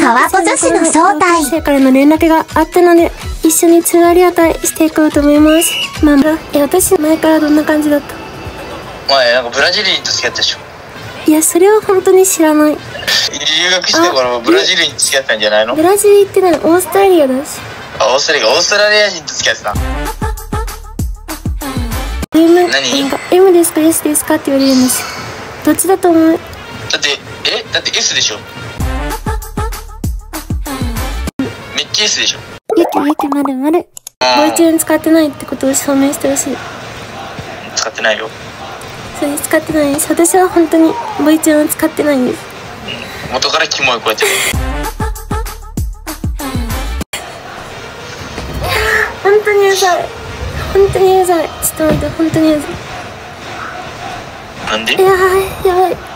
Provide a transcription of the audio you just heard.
川ポ女子の正体。先生からの連絡があったので、一緒に通話リアタイしていこうと思います。ママ、私前からどんな感じだった？前なんかブラジリンと付き合ったでしょ。いや、それは本当に知らない。留学してからブラジリンと付き合ったんじゃないの？ブラジリンって何？オーストラリアだし。あ、オーストラリア人と付き合ってた。何？なんか M ですか S ですかって言われるんです。どっちだと思う？だって S でしょ。めっちゃ S でしょ。ゆきまるまる。ボイチューン使ってないってことを証明してほしい。使ってないよ。それ使ってないです。私は本当にボイチューンを使ってないんです。元からキモいこうやって。本当にうざい。本当にうざい。ちょっと待って、本当にうざい。なんで？やばい。